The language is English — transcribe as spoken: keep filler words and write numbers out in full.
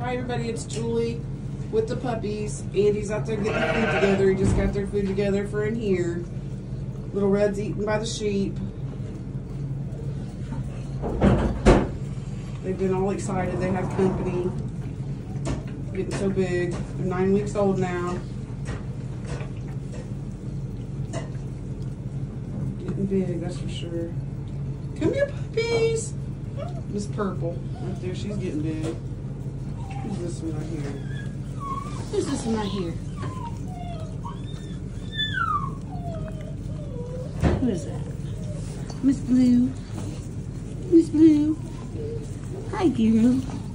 Hi everybody, it's Julie with the puppies. Andy's out there getting their food together. He just got their food together for in here. Little Red's eaten by the sheep. They've been all excited. They have company. Getting so big. They're nine weeks old now. Getting big, that's for sure. Come here, puppies. Miss Purple, right there, she's getting big. Who's this one right here? Who's this one right here? Who is that? Miss Blue. Miss Blue. Hi, girl.